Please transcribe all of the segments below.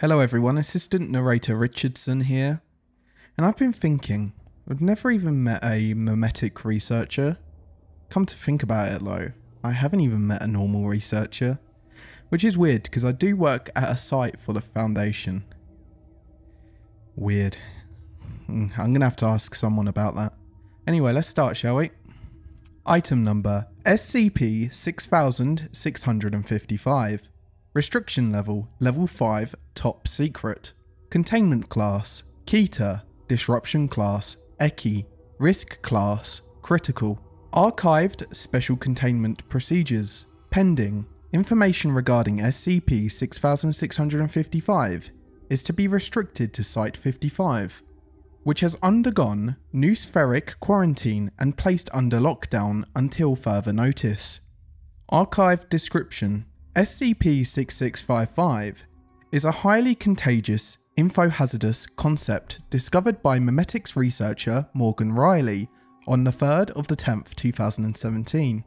Hello everyone, assistant narrator Richardson here, and I've been thinking, I've never even met a memetic researcher. Come to think about it though, I haven't even met a normal researcher, which is weird because I do work at a site for the Foundation. Weird. I'm going to have to ask someone about that. Anyway, let's start, shall we? Item number SCP-6655. Restriction level, level 5, top secret. Containment class, keter. Disruption class, eki. Risk class, critical. Archived special containment procedures. Pending. Information regarding SCP-6655 is to be restricted to Site 55, which has undergone noospheric quarantine and placed under lockdown until further notice. Archived description. SCP-6655 is a highly contagious, infohazardous concept discovered by memetics researcher Morgan Riley on the 3rd of the 10th, 2017.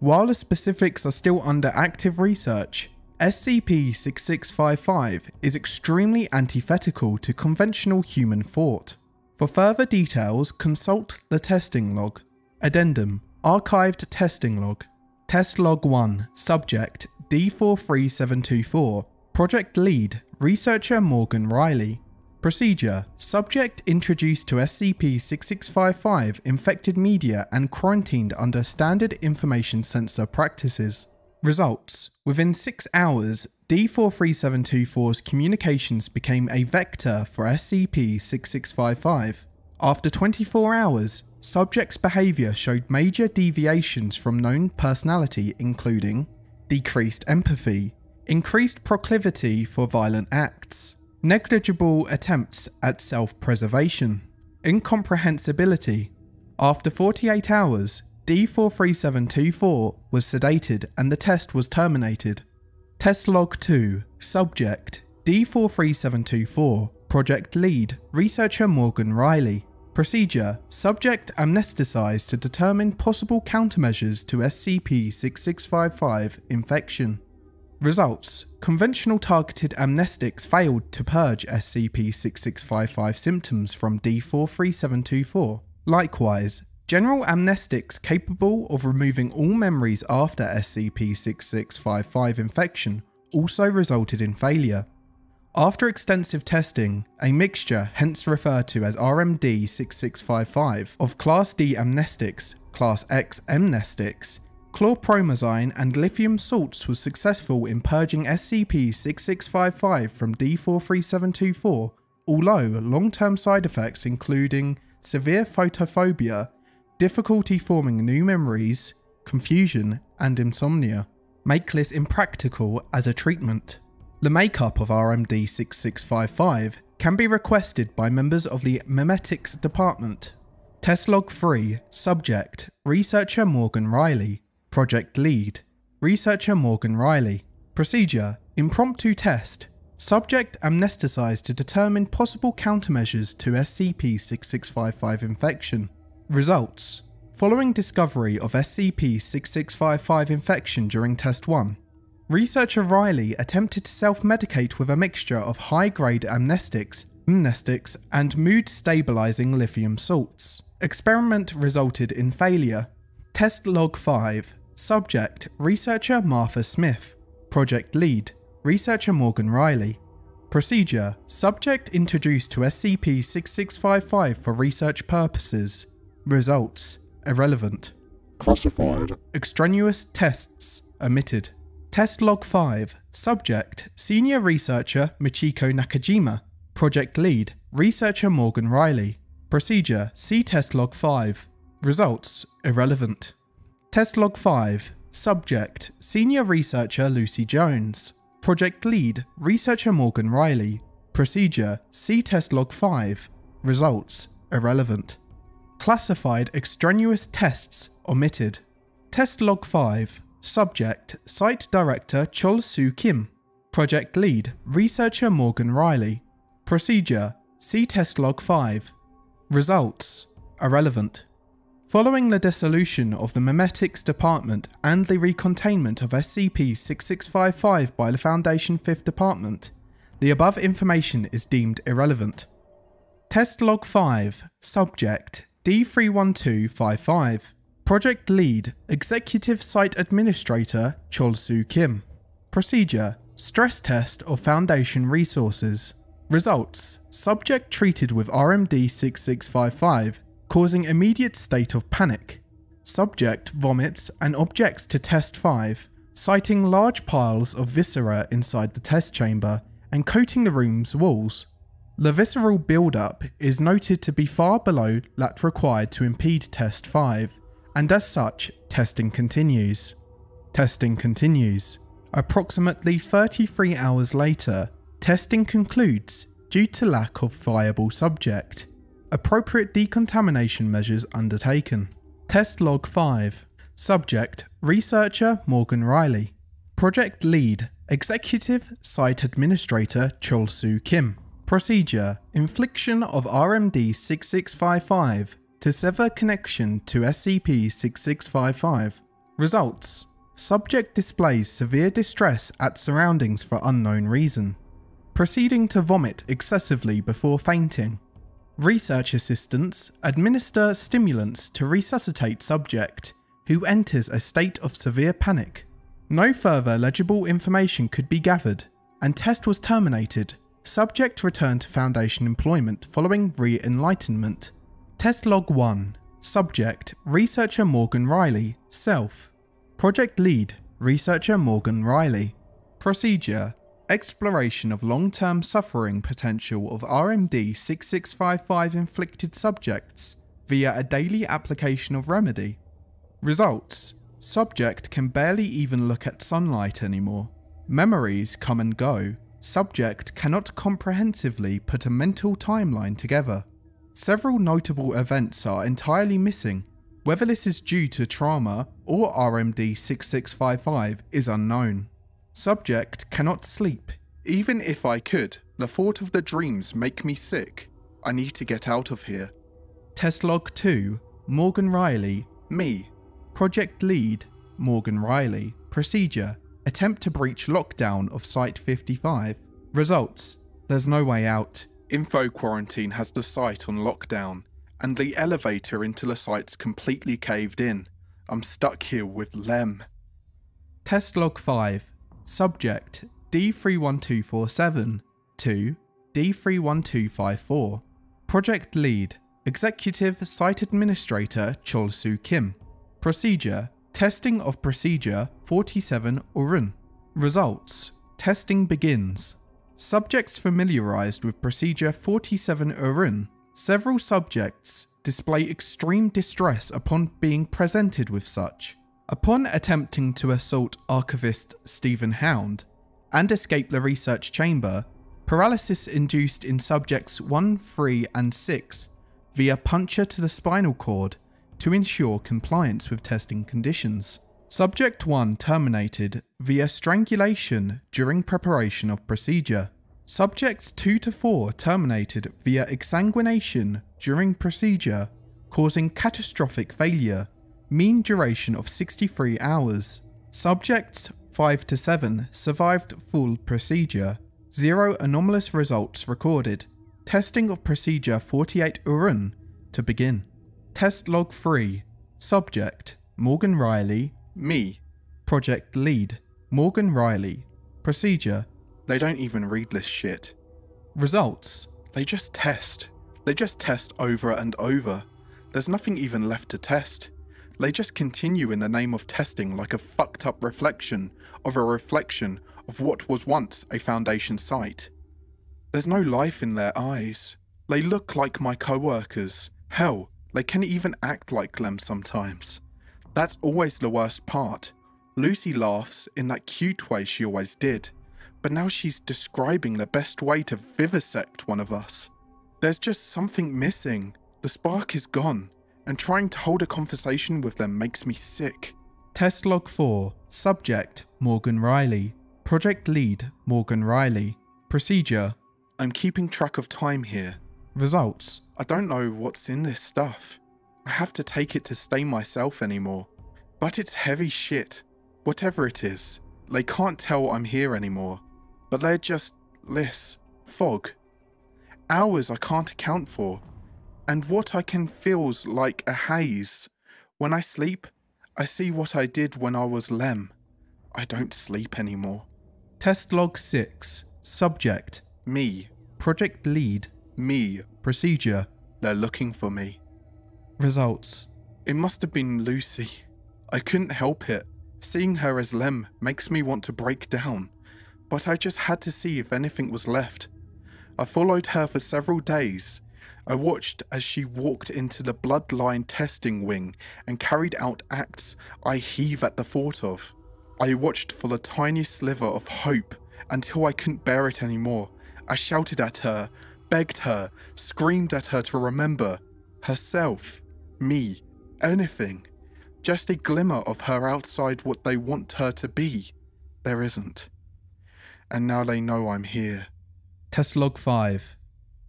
While the specifics are still under active research, SCP-6655 is extremely antithetical to conventional human thought. For further details, consult the testing log. Addendum, archived testing log. Test log 1, subject D43724, Project Lead, Researcher Morgan Riley. Procedure, subject introduced to SCP-6655 infected media and quarantined under standard information sensor practices. Results, within 6 hours, D43724's communications became a vector for SCP-6655. After 24 hours, subject's behavior showed major deviations from known personality, including decreased empathy, increased proclivity for violent acts, negligible attempts at self-preservation, incomprehensibility. After 48 hours, D43724 was sedated and the test was terminated. Test log 2, subject D43724, Project Lead, Researcher Morgan Riley. Procedure, subject amnesticized to determine possible countermeasures to SCP-6655 infection. Results, conventional targeted amnestics failed to purge SCP-6655 symptoms from D43724. Likewise, general amnestics capable of removing all memories after SCP-6655 infection also resulted in failure. After extensive testing, a mixture, hence referred to as RMD-6655, of Class D amnestics, Class X amnestics, chlorpromazine and lithium salts was successful in purging SCP-6655 from D43724, although long-term side effects including severe photophobia, difficulty forming new memories, confusion, and insomnia, make this impractical as a treatment. The makeup of RMD-6655 can be requested by members of the Memetics Department. Test Log 3, Subject, Researcher Morgan Riley. Project Lead, Researcher Morgan Riley. Procedure, Impromptu Test. Subject amnesticized to determine possible countermeasures to SCP-6655 infection. Results, following discovery of SCP-6655 infection during Test 1. Researcher Riley attempted to self-medicate with a mixture of high-grade amnestics, and mood-stabilizing lithium salts. Experiment resulted in failure. Test Log 5. Subject, Researcher Martha Smith. Project Lead, Researcher Morgan Riley. Procedure, subject introduced to SCP-6655 for research purposes. Results, irrelevant. Classified. Extraneous tests omitted. Test Log 5, Subject, Senior Researcher Michiko Nakajima. Project Lead, Researcher Morgan Riley. Procedure, see Test Log 5. Results, irrelevant. Test Log 5, Subject, Senior Researcher Lucy Jones. Project Lead, Researcher Morgan Riley. Procedure, see Test Log 5. Results, irrelevant. Classified extraneous tests omitted. Test Log 5. Subject, Site Director Chol Su Kim. Project Lead, Researcher Morgan Riley. Procedure, see Test Log 5. Results, irrelevant. Following the dissolution of the Memetics Department and the recontainment of SCP-6655 by the Foundation 5th Department, The above information is deemed irrelevant. Test Log 5, Subject D31255, Project Lead, Executive Site Administrator, Chol Su Kim. Procedure, Stress Test of Foundation Resources. Results, Subject treated with RMD-6655, causing immediate state of panic. Subject vomits and objects to Test 5, citing large piles of viscera inside the test chamber and coating the room's walls. The visceral buildup is noted to be far below that required to impede Test 5, and as such, testing continues. Testing continues. Approximately 33 hours later, testing concludes due to lack of viable subject. Appropriate decontamination measures undertaken. Test Log 5. Subject, Researcher Morgan Riley. Project Lead, Executive Site Administrator Chol Su Kim. Procedure, Infliction of RMD-6655 to sever connection to SCP-6655. Results, Subject displays severe distress at surroundings for unknown reason, proceeding to vomit excessively before fainting. Research assistants administer stimulants to resuscitate subject, who enters a state of severe panic. No further legible information could be gathered, and test was terminated. Subject returned to Foundation employment following re-enlightenment. Test Log 1. Subject, Researcher Morgan Riley, Self. Project Lead, Researcher Morgan Riley. Procedure, Exploration of long-term suffering potential of RMD-6655 inflicted subjects via a daily application of remedy. Results, subject can barely even look at sunlight anymore. Memories come and go. Subject cannot comprehensively put a mental timeline together. Several notable events are entirely missing. Whether this is due to trauma or RMD-6655 is unknown. Subject cannot sleep. Even if I could, the thought of the dreams make me sick. I need to get out of here. Test Log 2, Morgan Riley, Me. Project Lead, Morgan Riley. Procedure, Attempt to breach lockdown of Site 55. Results, there's no way out. Info Quarantine has the site on lockdown, and the elevator into the site's completely caved in. I'm stuck here with Lem. Test Log 5. Subject, D31247 to D31254. Project Lead, Executive Site Administrator Chol Su Kim. Procedure, Testing of Procedure 47 Urun. Results, testing begins. Subjects familiarized with Procedure 47 Urun. Several subjects display extreme distress upon being presented with such. Upon attempting to assault archivist Stephen Hound and escape the research chamber, paralysis induced in subjects 1, 3 and 6 via puncture to the spinal cord to ensure compliance with testing conditions. Subject 1 terminated via strangulation during preparation of procedure. Subjects 2 to 4 terminated via exsanguination during procedure, causing catastrophic failure, mean duration of 63 hours. Subjects 5 to 7 survived full procedure, 0 anomalous results recorded. Testing of procedure 48 Urun to begin. Test Log 3. Subject, Morgan Riley, Me. Project Lead, Morgan Riley. Procedure, they don't even read this shit. Results, they just test. They just test over and over. There's nothing even left to test. They just continue in the name of testing like a fucked up reflection of a reflection of what was once a Foundation site. There's no life in their eyes. They look like my co-workers. Hell, they can even act like them sometimes. That's always the worst part. Lucy laughs in that cute way she always did, but now she's describing the best way to vivisect one of us. There's just something missing. The spark is gone, and trying to hold a conversation with them makes me sick. Test Log 4. Subject, Morgan Riley. Project Lead, Morgan Riley. Procedure, I'm keeping track of time here. Results, I don't know what's in this stuff. I have to take it to stay myself anymore. But it's heavy shit. Whatever it is, they can't tell I'm here anymore. But they're just less fog. Hours I can't account for, and what I can feels like a haze. When I sleep, I see what I did when I was Lem. I don't sleep anymore. Test log 6. Subject: me. Project lead: me. Procedure: they're looking for me. Results: it must have been Lucy. I couldn't help it. Seeing her as Lem makes me want to break down, but I just had to see if anything was left. I followed her for several days. I watched as she walked into the bloodline testing wing and carried out acts I heave at the thought of. I watched for the tiniest sliver of hope until I couldn't bear it anymore. I shouted at her, begged her, screamed at her to remember herself, me, anything. Just a glimmer of her outside what they want her to be. There isn't. And now they know I'm here. Test log 5.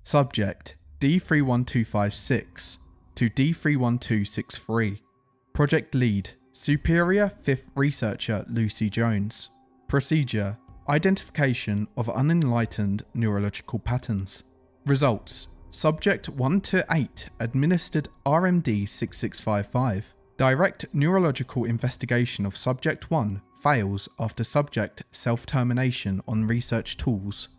Subject: D31256 to D31263. Project lead: Superior 5th Researcher Lucy Jones. Procedure: identification of unenlightened neurological patterns. Results: Subject 1-8 administered RMD-6655. Direct neurological investigation of Subject 1 fails after subject self-termination on research tools.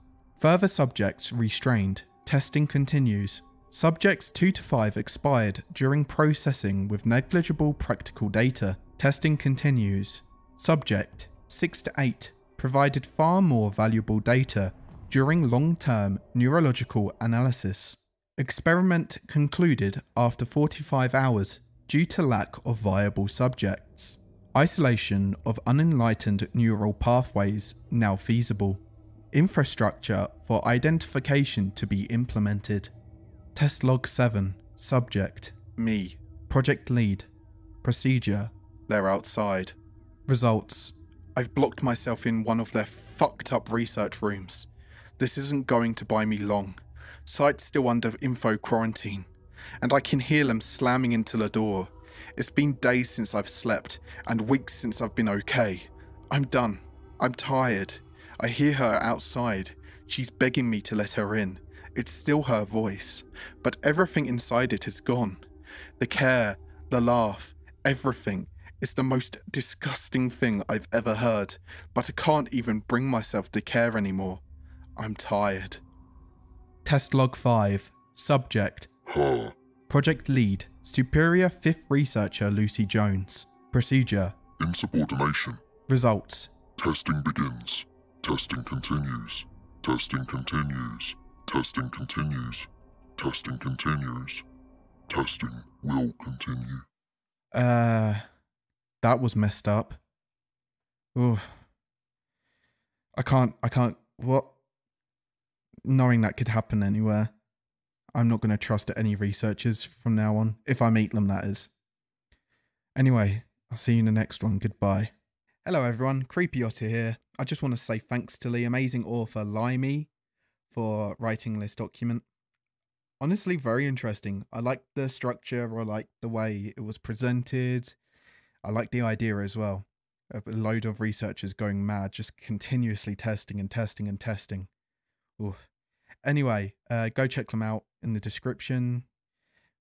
Further subjects restrained. Testing continues. Subjects 2-5 expired during processing with negligible practical data. Testing continues. Subject 6-8 provided far more valuable data during long-term neurological analysis. Experiment concluded after 45 hours. Due to lack of viable subjects, isolation of unenlightened neural pathways now feasible. Infrastructure for identification to be implemented. Test log 7. Subject: me. Project lead. Procedure: they're outside. Results: I've blocked myself in one of their fucked up research rooms. This isn't going to buy me long. Site's still under info quarantine, and I can hear them slamming into the door. It's been days since I've slept, and weeks since I've been okay. I'm done. I'm tired. I hear her outside. She's begging me to let her in. It's still her voice, but everything inside it is gone. The care, the laugh, everything. It's the most disgusting thing I've ever heard, but I can't even bring myself to care anymore. I'm tired. Test log 5. Subject: her. Project lead: Superior 5th Researcher Lucy Jones. Procedure: insubordination. Results: testing begins. Testing continues. Testing continues. Testing continues. Testing continues. Testing will continue. That was messed up. Oof. I can't, what? Knowing that could happen anywhere. I'm not going to trust any researchers from now on. If I meet them, that is. Anyway, I'll see you in the next one. Goodbye. Hello everyone, Creepy Otter here. I just want to say thanks to the amazing author Limey for writing this document. Honestly, very interesting. I liked the structure. I liked the way it was presented. I liked the idea as well. A load of researchers going mad, just continuously testing and testing and testing. Oof. Anyway, go check them out in the description.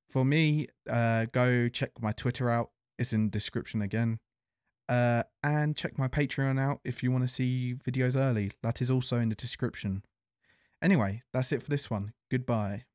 For me, go check my Twitter out. It's in the description again. And check my Patreon out if you want to see videos early. That is also in the description. Anyway, that's it for this one. Goodbye.